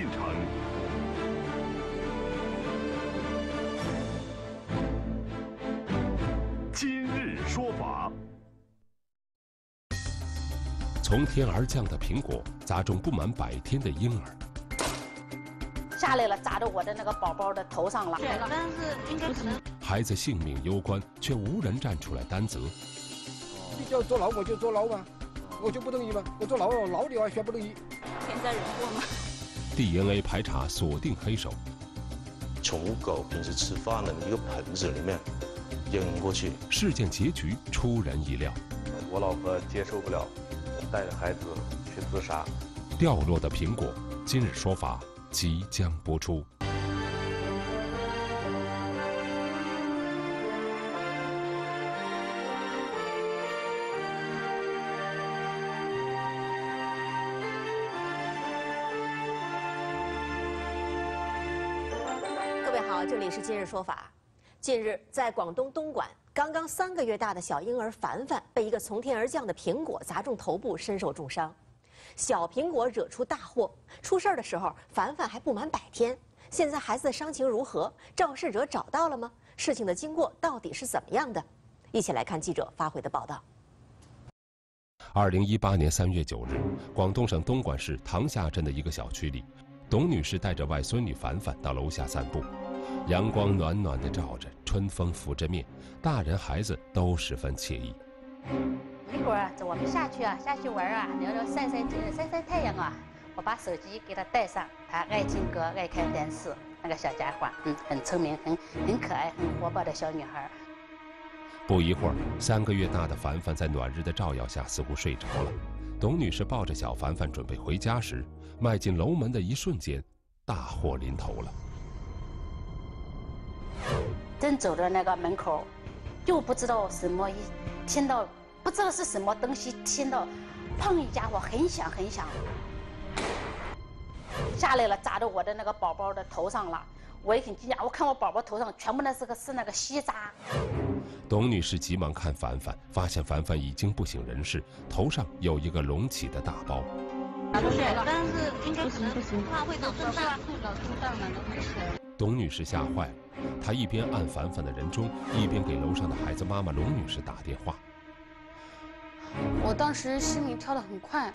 进程。今日说法：从天而降的苹果砸中不满100天的婴儿。 下来了，砸到我的那个宝宝的头上了。对了，但是应该可能孩子性命攸关，却无人站出来担责。你叫坐牢我就坐牢吧，我就不同意吧，我坐牢我牢里我还学不同意。天灾人祸吗 ？DNA 排查锁定黑手，从狗平时吃饭的一个盆子里面扔过去。事件结局出人意料，我老婆接受不了，带着孩子去自杀。掉落的苹果，今日说法。 即将播出。各位好，这里是今日说法。近日，在广东东莞，刚刚3个月大的小婴儿凡凡被一个从天而降的苹果砸中头部，身受重伤。 小苹果惹出大祸，出事儿的时候，凡凡还不满100天。现在孩子的伤情如何？肇事者找到了吗？事情的经过到底是怎么样的？一起来看记者发回的报道。2018年3月9日，广东省东莞市塘厦镇的一个小区里，董女士带着外孙女凡凡到楼下散步，阳光暖暖的照着，春风拂着面，大人孩子都十分惬意。 一会儿我们下去啊，下去玩啊，聊聊晒晒太阳啊。我把手机给他带上，他爱听歌，爱看电视。那个小家伙，很聪明，很可爱，很活泼的小女孩。不一会儿，3个月大的凡凡在暖日的照耀下似乎睡着了。董女士抱着小凡凡准备回家时，迈进楼门的一瞬间，大祸临头了。正走到那个门口，就不知道什么，听到。 不知道是什么东西，听到砰一下，我很响很响，下来了，砸到我的那个宝宝的头上了。我也很惊讶，我看我宝宝头上全部那个细渣。董女士急忙看凡凡，发现凡凡已经不省人事，头上有一个隆起的大包。对了，但是应该可能怕会脑震荡，董女士吓坏了，她一边按凡凡的人中，一边给楼上的孩子妈妈龙女士打电话。 我当时心里跳得很快，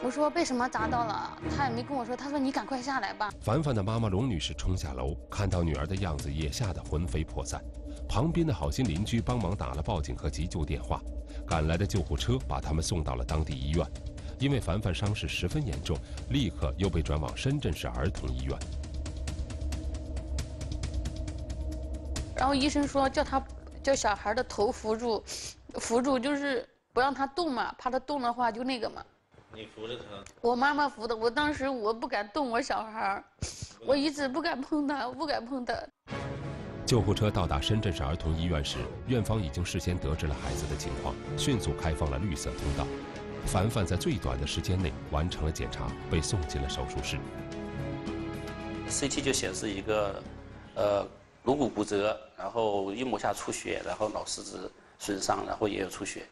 我说被什么砸到了，他也没跟我说，他说你赶快下来吧。凡凡的妈妈龙女士冲下楼，看到女儿的样子也吓得魂飞魄散。旁边的好心邻居帮忙打了报警和急救电话，赶来的救护车把他们送到了当地医院。因为凡凡伤势十分严重，立刻又被转往深圳市儿童医院。然后医生说叫小孩的头扶住就是。 不让他动嘛，怕他动的话就那个嘛。你扶着他？我妈妈扶的，我当时我不敢动我小孩，我一直不敢碰他，我不敢碰他。救护车到达深圳市儿童医院时，院方已经事先得知了孩子的情况，迅速开放了绿色通道。凡凡在最短的时间内完成了检查，被送进了手术室。CT 就显示一个，颅骨骨折，然后硬膜下出血，然后脑实质损伤，然后也有出血。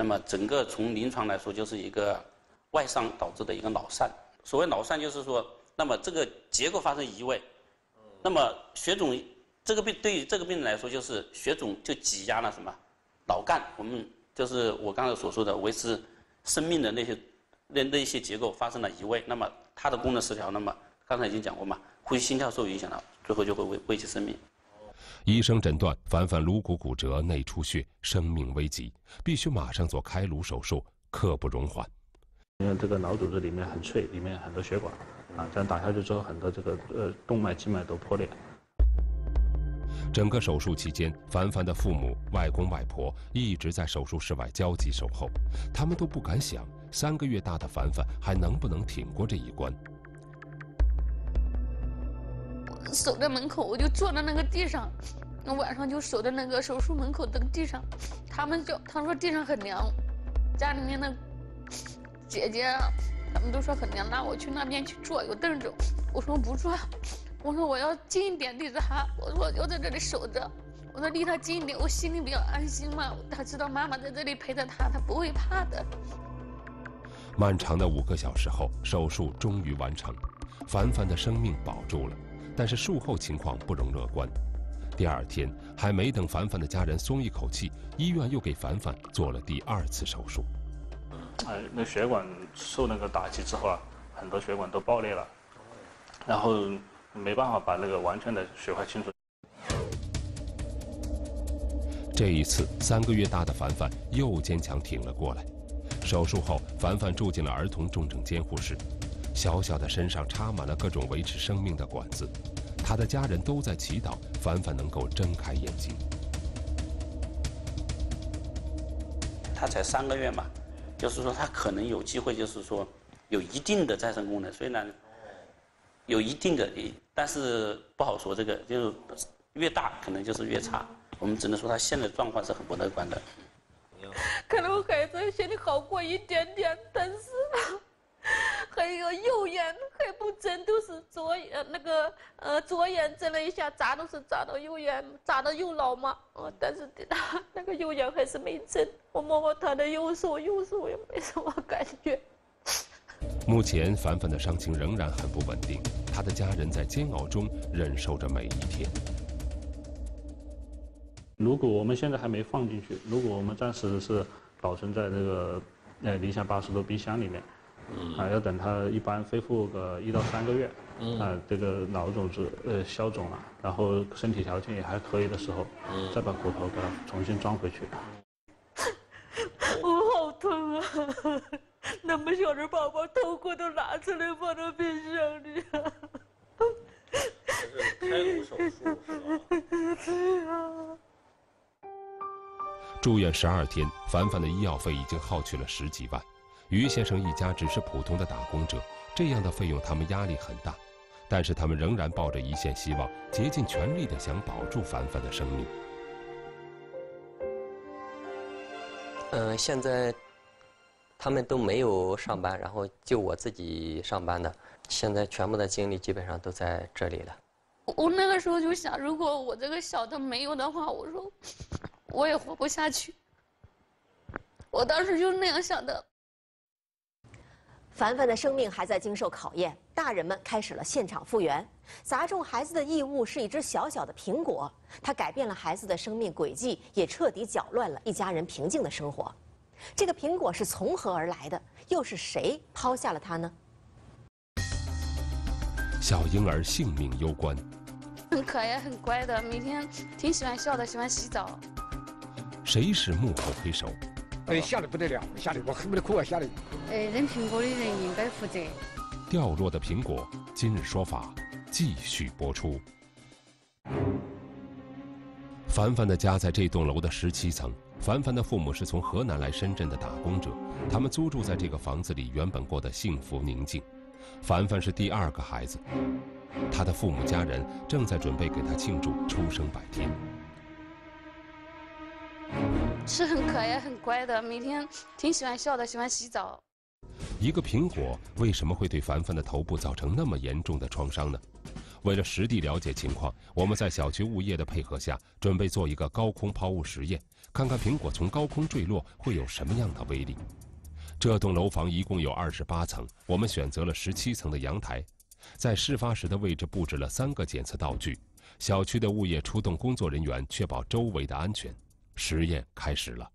那么整个从临床来说，就是一个外伤导致的一个脑疝。所谓脑疝，就是说，那么这个结构发生移位，那么血肿这个病对于这个病人来说，就是血肿就挤压了什么脑干。我们就是我刚才所说的维持生命的那些结构发生了移位，那么它的功能失调，那么刚才已经讲过嘛，呼吸心跳受影响了，最后就会危及生命。 医生诊断，凡凡颅骨骨折、内出血，生命危急，必须马上做开颅手术，刻不容缓。因为这个脑组织里面很脆，里面很多血管，啊，这样打下去之后，很多这个动脉、静脉都破裂。整个手术期间，凡凡的父母、外公外婆一直在手术室外焦急守候，他们都不敢想，3个月大的凡凡还能不能挺过这一关。 守在门口，我就坐在那个地上，我晚上就守在那个手术门口的地上。他们说地上很凉，家里面的姐姐他们都说很凉，拉我去那边去坐，有凳子。我说不坐，我说我要近一点离着他，我说我要在这里守着，我说离他近一点，我心里比较安心嘛。他知道妈妈在这里陪着他，他不会怕的。漫长的5个小时后，手术终于完成。凡凡的生命保住了，但是术后情况不容乐观。第二天，还没等凡凡的家人松一口气，医院又给凡凡做了第二次手术。那血管受那个打击之后啊，很多血管都爆裂了，然后没办法把那个完全的血块清除。 这一次，3个月大的凡凡又坚强挺了过来。手术后，凡凡住进了儿童重症监护室。小小的身上插满了各种维持生命的管子。他的家人都在祈祷凡凡能够睁开眼睛。他才3个月嘛，就是说他可能有机会，就是说有一定的再生功能，虽然有一定的，但是不好说这个，就是越大可能就是越差。 我们只能说他现在的状况是很不乐观的。可能孩子现在好过一点点，但是还有右眼还不真，都是左眼那个左眼睁了一下，眨都是眨到右眼，眨到右脑嘛。但是他那个右眼还是没睁。我摸摸他的右手，右手也没什么感觉。目前，凡凡的伤情仍然很不稳定，他的家人在煎熬中忍受着每一天。 如果我们现在还没放进去，如果我们暂时是保存在这个零下80度冰箱里面，啊，要等它一般恢复个1到3个月，啊，这个脑种子消肿了，然后身体条件也还可以的时候，再把骨头给它重新装回去。我好痛啊！那么小的宝宝头骨都拿出来放到冰箱里啊！ 这是开颅手术是吧？ 住院12天，凡凡的医药费已经耗去了10几万。于先生一家只是普通的打工者，这样的费用他们压力很大，但是他们仍然抱着一线希望，竭尽全力的想保住凡凡的生命。现在他们都没有上班，然后就我自己上班的，现在全部的精力基本上都在这里了。我那个时候就想，如果我这个小的没有的话，我说。 我也活不下去，我当时就那样想的。凡凡的生命还在经受考验，大人们开始了现场复原。砸中孩子的异物是一只小小的苹果，它改变了孩子的生命轨迹，也彻底搅乱了一家人平静的生活。这个苹果是从何而来的？又是谁抛下了它呢？小婴儿性命攸关。很可爱，很乖的，每天挺喜欢笑的，喜欢洗澡。 谁是幕后黑手？吓得不得了，吓得我恨不得哭啊，吓得。扔苹果的人应该负责。掉落的苹果，今日说法继续播出。凡凡的家在这栋楼的17层。凡凡的父母是从河南来深圳的打工者，他们租住在这个房子里，原本过得幸福宁静。凡凡是第2个孩子，他的父母家人正在准备给他庆祝出生100天。 是很可爱、很乖的，每天挺喜欢笑的，喜欢洗澡。一个苹果为什么会对凡凡的头部造成那么严重的创伤呢？为了实地了解情况，我们在小区物业的配合下，准备做一个高空抛物实验，看看苹果从高空坠落会有什么样的威力。这栋楼房一共有28层，我们选择了17层的阳台，在事发时的位置布置了3个检测道具。小区的物业出动工作人员，确保周围的安全。 实验开始了。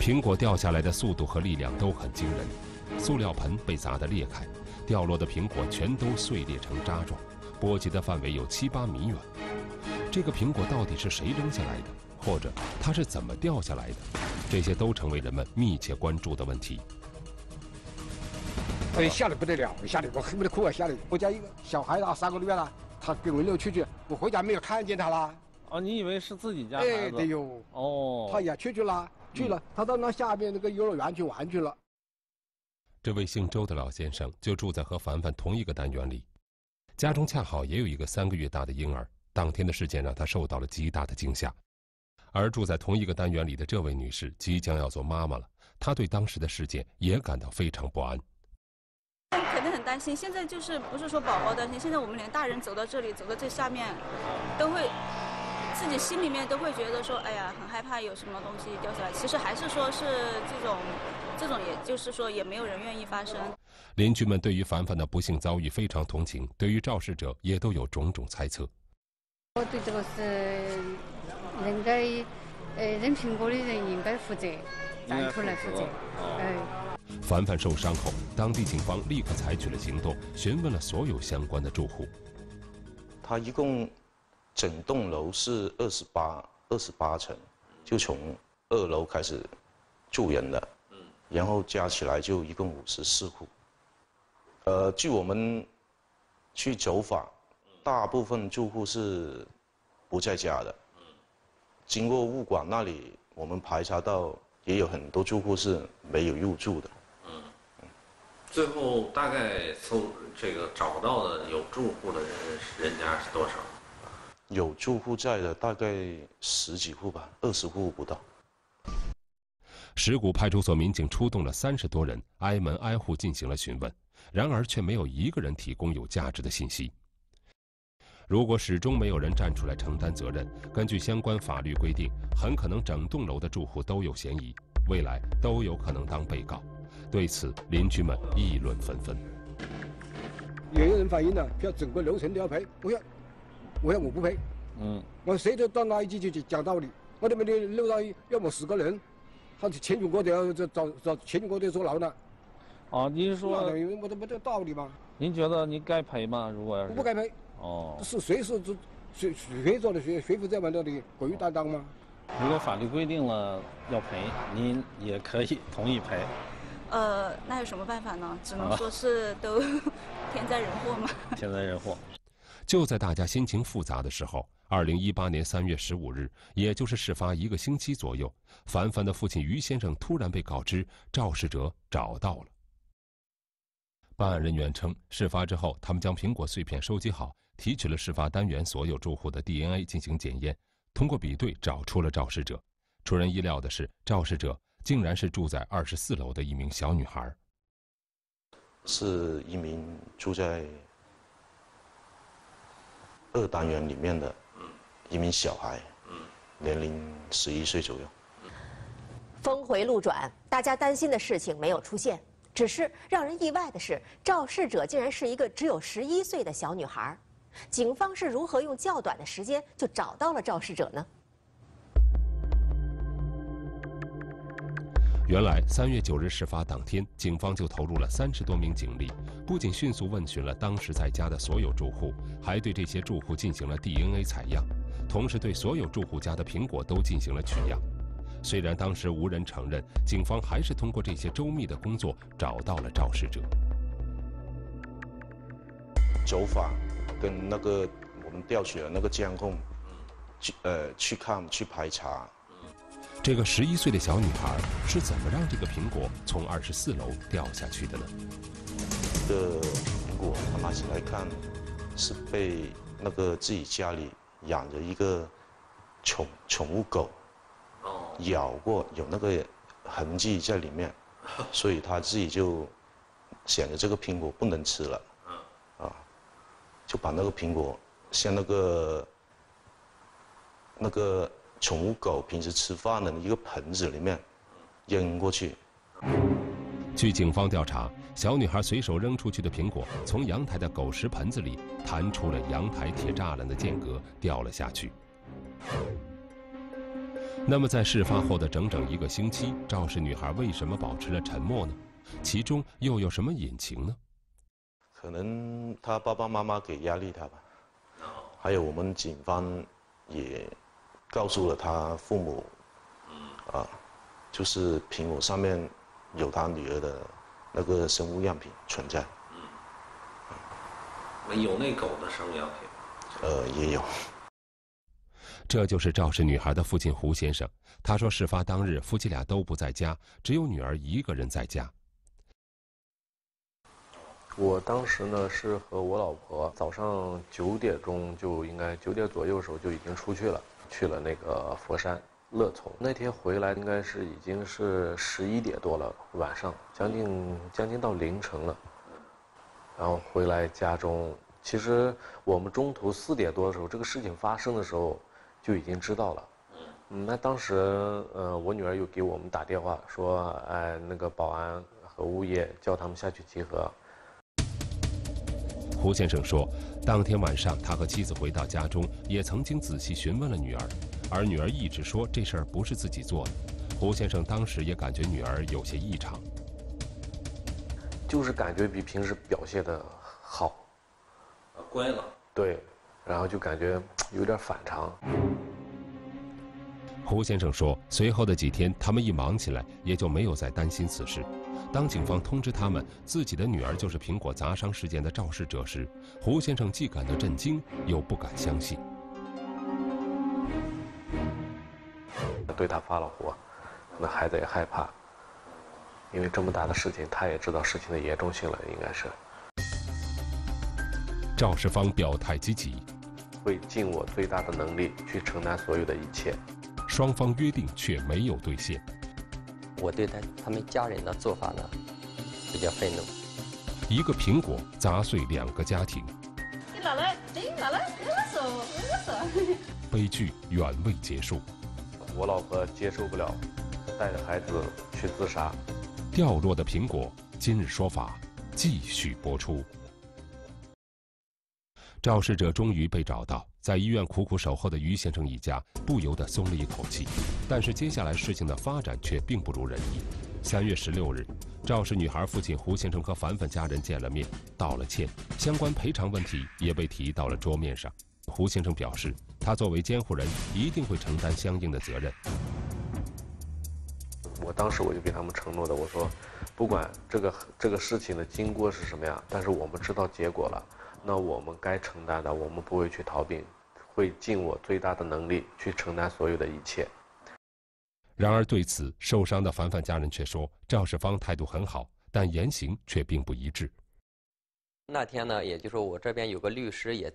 苹果掉下来的速度和力量都很惊人，塑料盆被砸得裂开，掉落的苹果全都碎裂成渣状，波及的范围有7、8米远。这个苹果到底是谁扔下来的，或者它是怎么掉下来的？这些都成为人们密切关注的问题。 吓得不得了，吓得我恨不得哭啊！吓得我家一个小孩啊，3个月了，他给我溜出去，我回家没有看见他啦。哦，你以为是自己家孩子？哎，对哟。哦，他也出去了，他到那下面那个游乐园去玩去了。这位姓周的老先生就住在和凡凡同一个单元里，家中恰好也有一个3个月大的婴儿。当天的事件让他受到了极大的惊吓，而住在同一个单元里的这位女士即将要做妈妈了，她对当时的事件也感到非常不安。 肯定很担心，现在就是不是说宝宝担心，现在我们连大人走到这里，走到这下面，都会自己心里面都会觉得说，哎呀，很害怕有什么东西掉下来。其实还是说是这种，也就是说也没有人愿意发生。邻居们对于凡凡的不幸遭遇非常同情，对于肇事者也都有种种猜测。我对这个事应该，人苹果的人应该负责，站出来负责。凡凡受伤后，当地警方立刻采取了行动，询问了所有相关的住户。他一共。 整栋楼是28层，就从2楼开始住人的，然后加起来就一共54户。据我们去走访，大部分住户是不在家的。经过物管那里，我们排查到也有很多住户是没有入住的。最后大概搜这个找到的有住户的人家是多少？ 有住户在的大概10几户吧，20户不到。石鼓派出所民警出动了30多人，挨门挨户进行了询问，然而却没有一个人提供有价值的信息。如果始终没有人站出来承担责任，根据相关法律规定，很可能整栋楼的住户都有嫌疑，未来都有可能当被告。对此，邻居们议论纷纷。有人反映了，要整个楼层都要赔，不要。 我不赔，我谁都到哪一句就讲道理，我这边的漏到要么10个人，他全全国都要找全全国都坐牢了。啊，您说那等于我都没这道理吗？您觉得您该赔吗？如果要是我不该赔，哦，是谁是谁做的谁负责任到底鬼担当吗？如果法律规定了要赔，您也可以同意赔。那有什么办法呢？只能说是都天灾人祸嘛。天灾人祸。 就在大家心情复杂的时候，2018年3月15日，也就是事发一个星期左右，凡凡的父亲于先生突然被告知肇事者找到了。办案人员称，事发之后，他们将苹果碎片收集好，提取了事发单元所有住户的 DNA 进行检验，通过比对找出了肇事者。出人意料的是，肇事者竟然是住在24楼的一名小女孩，是一名住在。 2单元里面的一名小孩，年龄11岁左右。峰回路转，大家担心的事情没有出现，只是让人意外的是，肇事者竟然是一个只有11岁的小女孩。警方是如何用较短的时间就找到了肇事者呢？原来，3月9日事发当天，警方就投入了30多名警力，不仅迅速问询了当时在家的所有住户，还对这些住户进行了 DNA 采样，同时对所有住户家的苹果都进行了取样。虽然当时无人承认，警方还是通过这些周密的工作找到了肇事者。走访跟那个我们调取了那个监控，去排查。 这个11岁的小女孩是怎么让这个苹果从24楼掉下去的呢？这个苹果我拿起来看，是被那个自己家里养着一个宠物狗，咬过有那个痕迹在里面，所以她自己就想着这个苹果不能吃了，啊，就把那个苹果像那个。 宠物狗平时吃饭的一个盆子里面扔过去。据警方调查，小女孩随手扔出去的苹果从阳台的狗食盆子里弹出了阳台铁栅栏的间隔，掉了下去。那么，在事发后的整整1个星期，肇事女孩为什么保持了沉默呢？其中又有什么隐情呢？可能她爸爸妈妈给压力她吧，还有我们警方也。 告诉了他父母，啊，就是苹果上面有他女儿的那个生物样品存在。有那狗的生物样品？也有。这就是肇事女孩的父亲胡先生，他说事发当日夫妻俩都不在家，只有女儿一个人在家。我当时呢是和我老婆早上9点钟就应该9点左右的时候就已经出去了。 去了那个佛山乐从，那天回来应该是已经是11点多了，晚上将近到凌晨了。然后回来家中，其实我们中途4点多的时候，这个事情发生的时候，就已经知道了。那当时我女儿又给我们打电话说，哎，那个保安和物业叫他们下去集合。胡先生说，当天晚上他和妻子回到家中，也曾经仔细询问了女儿，而女儿一直说这事儿不是自己做的。胡先生当时也感觉女儿有些异常，就是感觉比平时表现的好，乖了。对，然后就感觉有点反常。胡先生说，随后的几天，他们一忙起来，也就没有再担心此事。当警方通知他们自己的女儿就是苹果砸伤事件的肇事者时，胡先生既感到震惊，又不敢相信。对他发了火，那孩子也害怕，因为这么大的事情，他也知道事情的严重性了，应该是。肇事方表态积极，会尽我最大的能力去承担所有的一切。双方约定却没有兑现。我对他们家人的做法呢，比较愤怒。一个苹果砸碎两个家庭。你拿来，你拿来，你拿手，你拿手。悲剧远未结束。我老婆接受不了，带着孩子去自杀。掉落的苹果，今日说法继续播出。肇事者终于被找到，在医院苦苦守候的于先生一家不由得松了一口气。但是接下来事情的发展却并不如人意。3月16日，肇事女孩父亲胡先生和凡凡家人见了面，道了歉，相关赔偿问题也被提到了桌面上。胡先生表示，他作为监护人一定会承担相应的责任。我当时我就给他们承诺的，我说，不管这个事情的经过是什么样，但是我们知道结果了。那我们该承担的，我们不会去逃避，会尽我最大的能力去承担所有的一切。然而对此，受伤的凡凡家人却说，肇事方态度很好，但言行却并不一致。那天呢，也就是说我这边有个律师也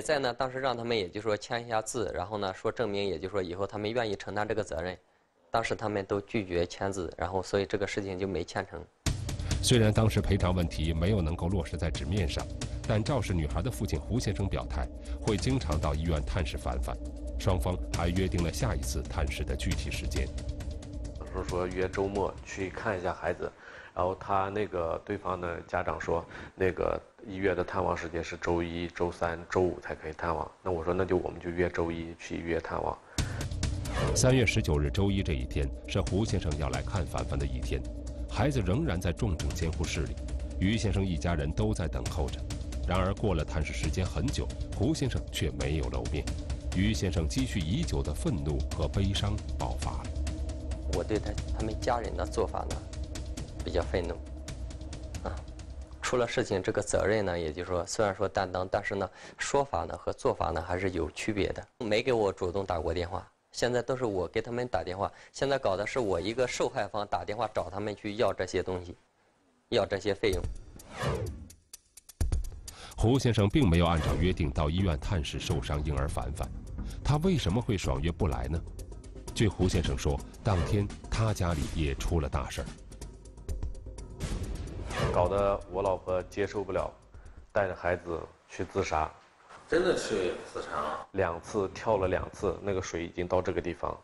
在呢，当时让他们也就是说签一下字，然后呢说证明，也就是说以后他们愿意承担这个责任。当时他们都拒绝签字，然后所以这个事情就没签成。虽然当时赔偿问题没有能够落实在纸面上，但肇事女孩的父亲胡先生表态，会经常到医院探视凡凡，双方还约定了下一次探视的具体时间。当时说约周末去看一下孩子，然后他那个对方的家长说，那个医院的探望时间是周一、周三、周五才可以探望。那我说那就我们就约周一去医院探望。3月19日周一这一天是胡先生要来看凡凡的一天。孩子仍然在重症监护室里，于先生一家人都在等候着。然而过了探视时间很久，胡先生却没有露面，于先生积蓄已久的愤怒和悲伤爆发了。我对他们家人的做法呢，比较愤怒。出了事情这个责任呢，也就是说虽然说担当，但是呢说法呢和做法呢还是有区别的。没给我主动打过电话。现在都是我给他们打电话，现在搞的是我一个受害方打电话找他们去要这些东西，要这些费用。胡先生并没有按照约定到医院探视受伤婴儿凡凡，他为什么会爽约不来呢？据胡先生说，当天他家里也出了大事儿，搞得我老婆接受不了，带着孩子去自杀。真的去自杀了？2次，跳了2次，那个水已经到这个地方。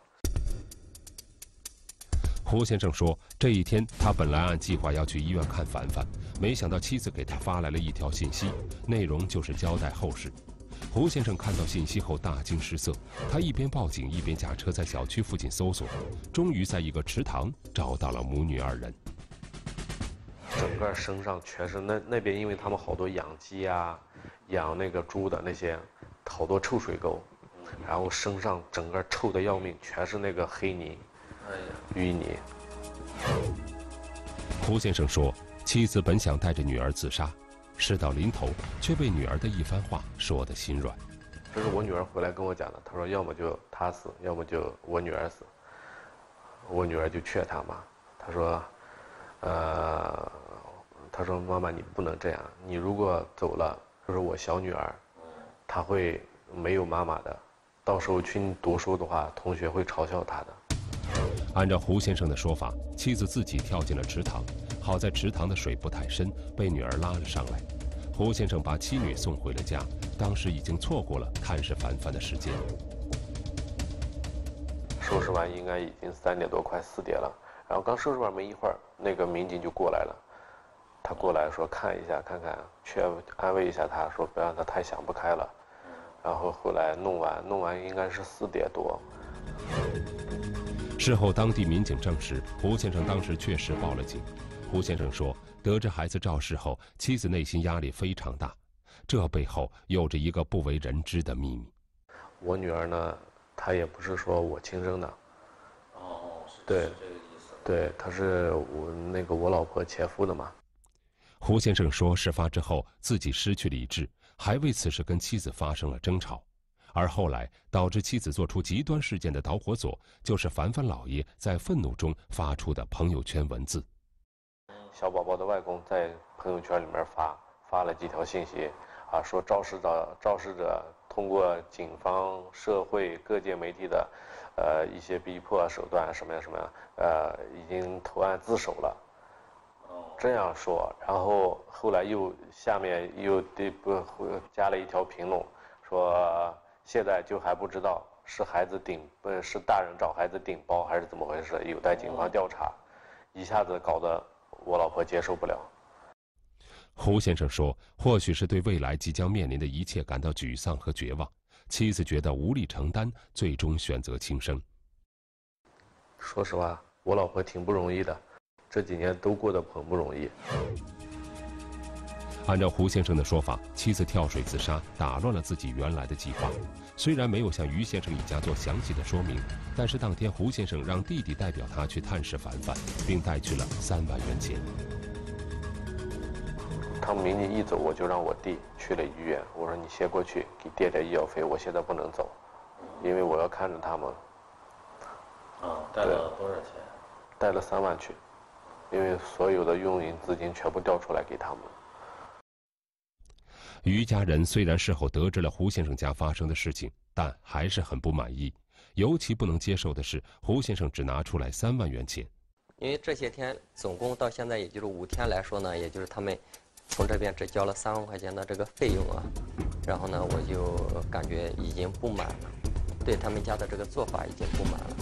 胡先生说，这一天他本来按计划要去医院看凡凡，没想到妻子给他发来了一条信息，内容就是交代后事。胡先生看到信息后大惊失色，他一边报警一边驾车在小区附近搜索，终于在一个池塘找到了母女二人。整个身上全是那边，因为他们好多养鸡啊。养那个猪的那些，好多臭水沟，然后身上整个臭的要命，全是那个黑泥、淤泥。胡先生说，妻子本想带着女儿自杀，事到临头却被女儿的一番话说得心软。这是我女儿回来跟我讲的，她说要么就她死，要么就我女儿死。我女儿就劝她嘛，她说，妈妈你不能这样，你如果走了。就是我小女儿，她会没有妈妈的，到时候去读书的话，同学会嘲笑她的。按照胡先生的说法，妻子自己跳进了池塘，好在池塘的水不太深，被女儿拉了上来。胡先生把妻女送回了家，当时已经错过了探视凡凡的时间。收拾完应该已经3点多，快4点了。然后刚收拾完没一会儿，那个民警就过来了。他过来说看一下，看看，去安慰一下他，说不要让他太想不开了。然后后来弄完应该是4点多。事后，当地民警证实，胡先生当时确实报了警。胡先生说，得知孩子肇事后，妻子内心压力非常大，这背后有着一个不为人知的秘密。我女儿呢，她也不是说我亲生的。哦，对，是这个意思。对，她是我老婆前夫的嘛。胡先生说，事发之后自己失去理智，还为此事跟妻子发生了争吵。而后来导致妻子做出极端事件的导火索，就是凡凡老爷在愤怒中发出的朋友圈文字。小宝宝的外公在朋友圈里面发了几条信息，啊，说肇事者通过警方、社会各界媒体的，一些逼迫手段什么呀，已经投案自首了。这样说，然后后来又下面又加了一条评论，说。现在就还不知道是孩子是大人找孩子顶包还是怎么回事，有待警方调查。一下子搞得我老婆接受不了。胡先生说，或许是对未来即将面临的一切感到沮丧和绝望，妻子觉得无力承担，最终选择轻生。说实话，我老婆挺不容易的，这几年都过得很不容易。按照胡先生的说法，妻子跳水自杀打乱了自己原来的计划。虽然没有向于先生一家做详细的说明，但是当天胡先生让弟弟代表他去探视凡凡，并带去了3万元钱。他们民警一走，我就让我弟去了医院。我说你先过去给垫点医药费，我现在不能走，因为我要看着他们。啊，带了多少钱？带了3万去，因为所有的用银资金全部调出来给他们。于家人虽然事后得知了胡先生家发生的事情，但还是很不满意。尤其不能接受的是，胡先生只拿出来3万元钱。因为这些天总共到现在也就是5天来说呢，也就是他们从这边只交了3万块钱的这个费用啊。然后呢，我就感觉已经不满了，对他们家的这个做法已经不满了。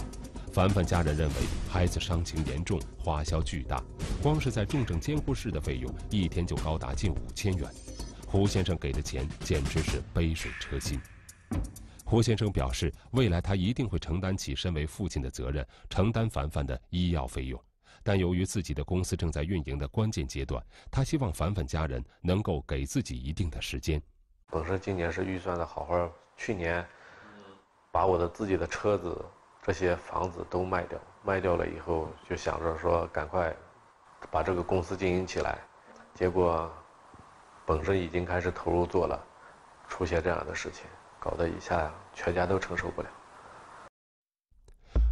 凡凡家人认为孩子伤情严重，花销巨大，光是在重症监护室的费用一天就高达近5000元。胡先生给的钱简直是杯水车薪。胡先生表示，未来他一定会承担起身为父亲的责任，承担凡凡的医药费用。但由于自己的公司正在运营的关键阶段，他希望凡凡家人能够给自己一定的时间。本身今年是预算的好好，去年把我的自己的车子、这些房子都卖掉，卖掉了以后就想着说赶快把这个公司经营起来，结果。本身已经开始投入做了，出现这样的事情，搞得一下全家都承受不了。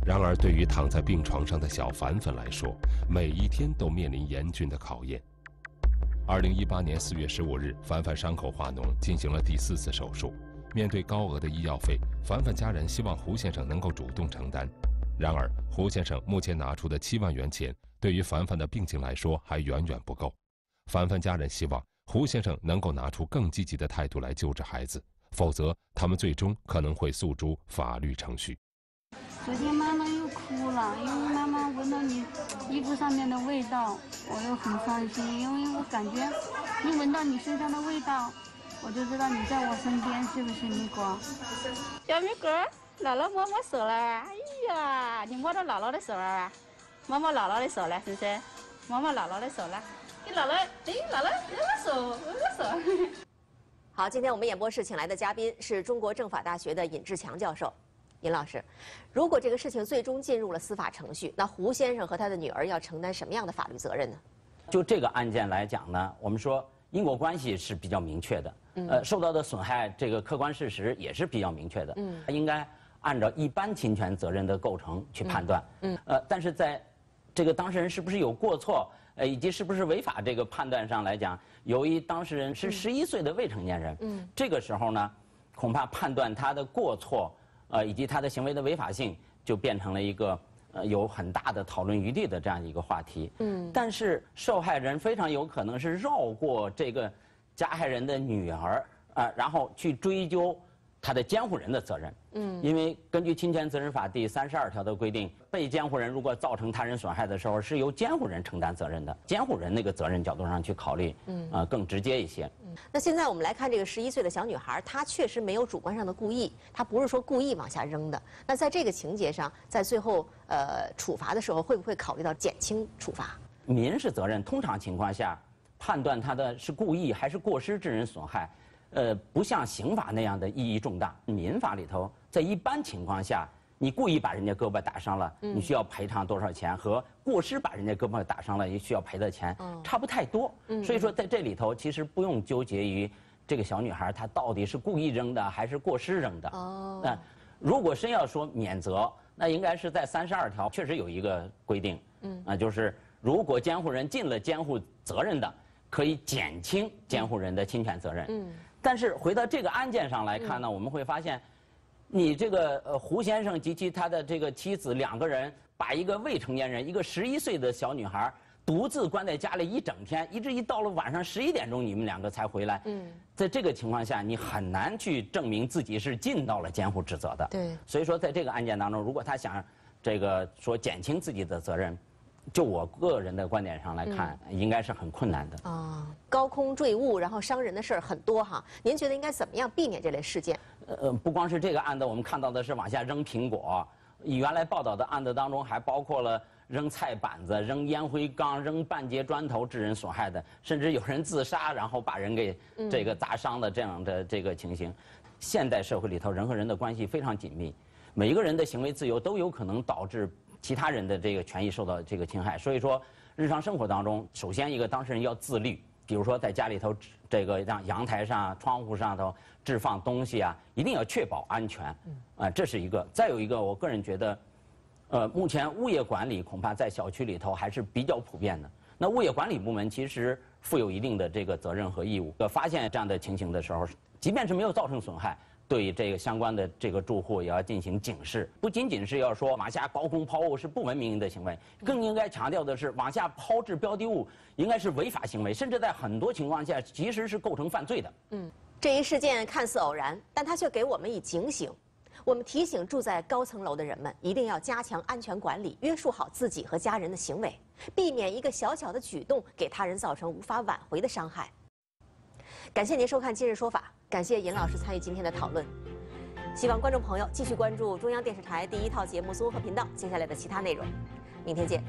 然而，对于躺在病床上的小凡凡来说，每一天都面临严峻的考验。2018年4月15日，凡凡伤口化脓，进行了第4次手术。面对高额的医药费，凡凡家人希望胡先生能够主动承担。然而，胡先生目前拿出的7万元钱，对于凡凡的病情来说还远远不够。凡凡家人希望胡先生能够拿出更积极的态度来救治孩子，否则他们最终可能会诉诸法律程序。昨天妈妈又哭了，因为妈妈闻到你衣服上面的味道，我又很伤心，因为我感觉一闻到你身上的味道，我就知道你在我身边，是不是米果？小米果，姥姥摸摸手了，哎呀，你摸到姥姥的手了，摸摸姥姥的手了，是不是？摸摸姥姥的手了。姥姥，好，今天我们演播室请来的嘉宾是中国政法大学的尹志强教授。尹老师，如果这个事情最终进入了司法程序，那胡先生和他的女儿要承担什么样的法律责任呢？就这个案件来讲呢，我们说因果关系是比较明确的，受到的损害这个客观事实也是比较明确的，应该按照一般侵权责任的构成去判断，但是在这个当事人是不是有过错？以及是不是违法这个判断上来讲，由于当事人是11岁的未成年人，这个时候呢，恐怕判断他的过错，以及他的行为的违法性，就变成了一个有很大的讨论余地的这样一个话题。但是受害人非常有可能是绕过这个加害人的女儿啊，然后去追究他的监护人的责任。嗯，因为根据侵权责任法第32条的规定，被监护人如果造成他人损害的时候，是由监护人承担责任的。监护人那个责任角度上去考虑，更直接一些。那现在我们来看这个11岁的小女孩，她确实没有主观上的故意，她不是说故意往下扔的。那在这个情节上，在最后处罚的时候，会不会考虑到减轻处罚？民事责任通常情况下，判断他的是故意还是过失致人损害，不像刑法那样的意义重大。民法里头，在一般情况下，你故意把人家胳膊打伤了，你需要赔偿多少钱，和过失把人家胳膊打伤了也需要赔的钱差不太多。所以说，在这里头其实不用纠结于这个小女孩她到底是故意扔的还是过失扔的。那如果真要说免责，那应该是在32条确实有一个规定，就是。如果监护人尽了监护责任的，可以减轻监护人的侵权责任。但是回到这个案件上来看呢，我们会发现，你这个胡先生及其他的这个妻子两个人，把一个未成年人，一个11岁的小女孩，独自关在家里一整天，一直到了晚上11点钟，你们两个才回来。在这个情况下，你很难去证明自己是尽到了监护职责的。对，所以说在这个案件当中，如果他想这个说减轻自己的责任。就我个人的观点上来看，应该是很困难的啊。高空坠物，然后伤人的事儿很多哈。您觉得应该怎么样避免这类事件？不光是这个案子，我们看到的是往下扔苹果。原来报道的案子当中，还包括了扔菜板子、扔烟灰缸、扔半截砖头致人损害的，甚至有人自杀，然后把人给这个砸伤的这样的这个情形。现代社会里头，人和人的关系非常紧密，每一个人的行为自由都有可能导致。其他人的这个权益受到这个侵害，所以说日常生活当中，首先一个当事人要自律，比如说在家里头，这个让阳台上、窗户上头置放东西啊，一定要确保安全，这是一个。再有一个，我个人觉得，目前物业管理恐怕在小区里头还是比较普遍的。那物业管理部门其实负有一定的这个责任和义务。发现这样的情形的时候，即便是没有造成损害。对这个相关的这个住户也要进行警示，不仅仅是要说往下高空抛物是不文明的行为，更应该强调的是往下抛掷标的物应该是违法行为，甚至在很多情况下其实是构成犯罪的。这一事件看似偶然，但它却给我们以警醒。我们提醒住在高层楼的人们，一定要加强安全管理，约束好自己和家人的行为，避免一个小小的举动给他人造成无法挽回的伤害。感谢您收看《今日说法》，感谢尹老师参与今天的讨论。希望观众朋友继续关注中央电视台第1套节目综合频道接下来的其他内容。明天见。